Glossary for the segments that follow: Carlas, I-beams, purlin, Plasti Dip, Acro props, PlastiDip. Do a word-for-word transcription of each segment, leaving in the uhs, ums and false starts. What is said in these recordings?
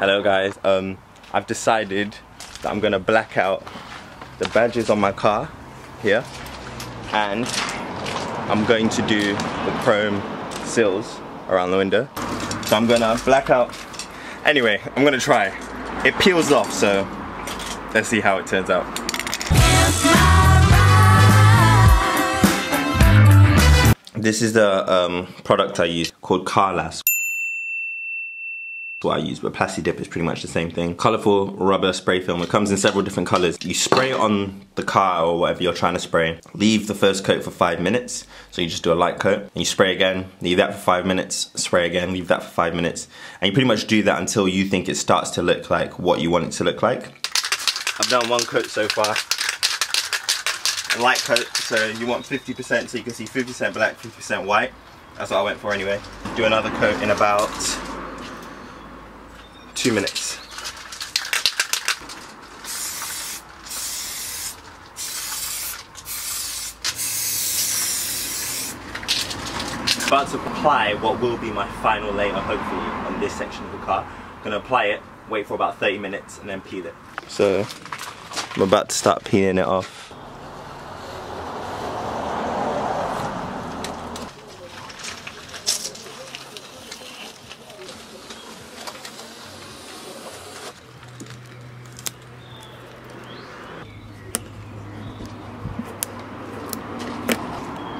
Hello guys, um, I've decided that I'm gonna black out the badges on my car here, and I'm going to do the chrome sills around the window. So I'm gonna black out, anyway, I'm gonna try. It peels off, so let's see how it turns out. This is the um, product I use called Carlas. What I use, but Plasti Dip is pretty much the same thing. Colourful rubber spray film. It comes in several different colours. You spray it on the car or whatever you're trying to spray. Leave the first coat for five minutes. So you just do a light coat and you spray again, leave that for five minutes, spray again, leave that for five minutes. And you pretty much do that until you think it starts to look like what you want it to look like. I've done one coat so far. A light coat, so you want fifty percent, so you can see fifty percent black, fifty percent white. That's what I went for anyway. Do another coat in about two minutes. About to apply what will be my final layer, hopefully, on this section of the car. I'm gonna apply it, wait for about thirty minutes, and then peel it. So, I'm about to start peeling it off.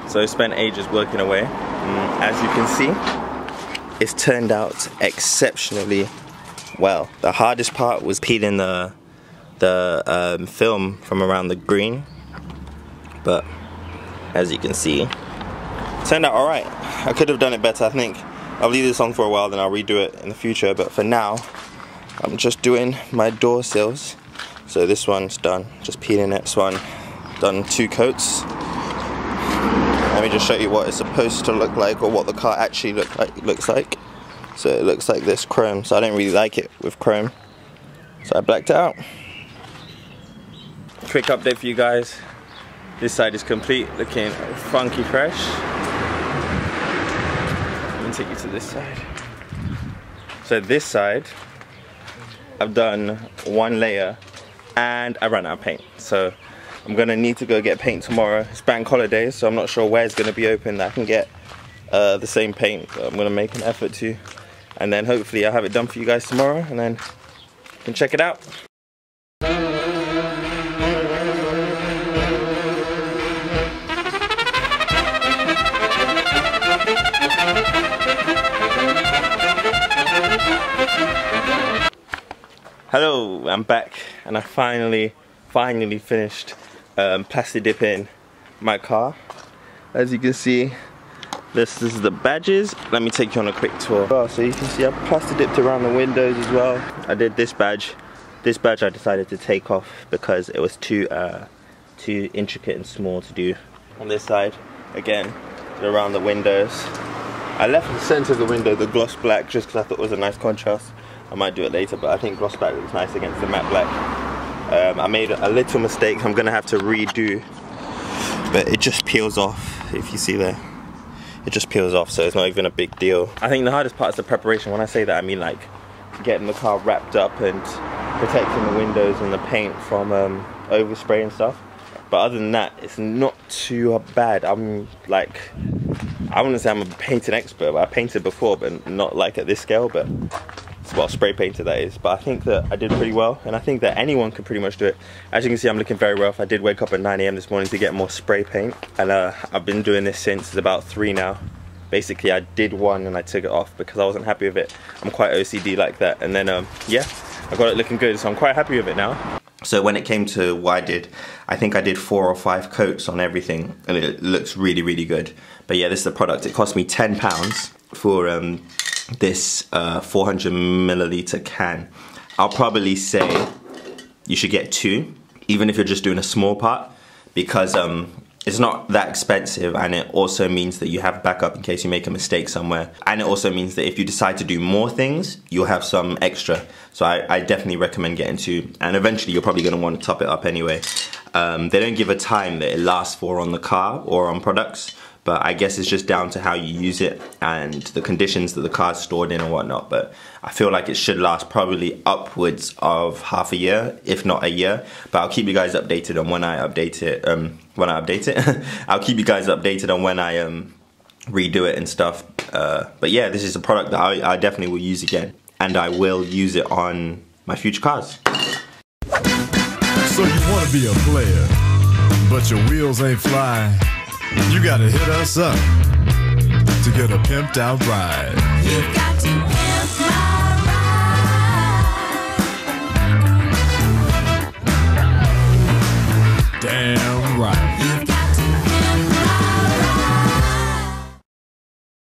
So I spent ages working away. As you can see, it's turned out exceptionally well. The hardest part was peeling the, the um, film from around the green. But as you can see, it turned out all right. I could have done it better, I think. I'll leave this on for a while, then I'll redo it in the future. But for now, I'm just doing my door sills. So this one's done, just peeling it. This one, done two coats. Let me just show you what it's supposed to look like, or what the car actually look like, looks like. So it looks like this chrome, so I don't really like it with chrome. So I blacked it out. Quick update for you guys. This side is complete, looking funky fresh. Let me take you to this side. So this side, I've done one layer and I ran out of paint. So I'm gonna need to go get paint tomorrow. It's bank holiday, so I'm not sure where it's gonna be open that I can get uh, the same paint, but I'm gonna make an effort to. And then hopefully I'll have it done for you guys tomorrow, and then you can check it out. Hello, I'm back, and I finally, finally finished Um, Plasti dipping my car. As you can see, this, this is the badges. Let me take you on a quick tour. Well, so you can see I've Plasti dipped around the windows as well. I did this badge. This badge I decided to take off because it was too uh, too intricate and small to do. On this side, again, around the windows. I left the center of the window the gloss black just because I thought it was a nice contrast. I might do it later, but I think gloss black looks nice against the matte black. Um, I made a little mistake, I'm going to have to redo, but it just peels off, if you see there. It just peels off, so it's not even a big deal. I think the hardest part is the preparation. When I say that, I mean like getting the car wrapped up and protecting the windows and the paint from um, overspray and stuff. But other than that, it's not too bad. I'm like, I wouldn't say I'm a painting expert, but I painted before, but not like at this scale. But well, spray painted that is, but I think that I did pretty well, and I think that anyone could pretty much do it. As you can see, I'm looking very rough. I did wake up at nine A M this morning to get more spray paint, and uh, I've been doing this since it's about three now. Basically, I did one and I took it off because I wasn't happy with it. I'm quite O C D like that, and then um, yeah, I got it looking good, so I'm quite happy with it now. So when it came to what I did, I think I did four or five coats on everything, and it looks really, really good. But yeah, this is the product. It cost me ten pounds for um, this uh, four hundred milliliter can. I'll probably say you should get two, even if you're just doing a small part, because um, it's not that expensive, and it also means that you have backup in case you make a mistake somewhere. And it also means that if you decide to do more things, you'll have some extra. So I, I definitely recommend getting two, and eventually you're probably gonna wanna top it up anyway. Um, they don't give a time that it lasts for on the car or on products, But I guess it's just down to how you use it and the conditions that the car's stored in and whatnot. But I feel like it should last probably upwards of half a year, if not a year. But I'll keep you guys updated on when I update it. Um, when I update it, I'll keep you guys updated on when I um redo it and stuff. Uh, but yeah, this is a product that I, I definitely will use again, and I will use it on my future cars. So you want to be a player, but your wheels ain't fly? You gotta hit us up to get a pimped out ride.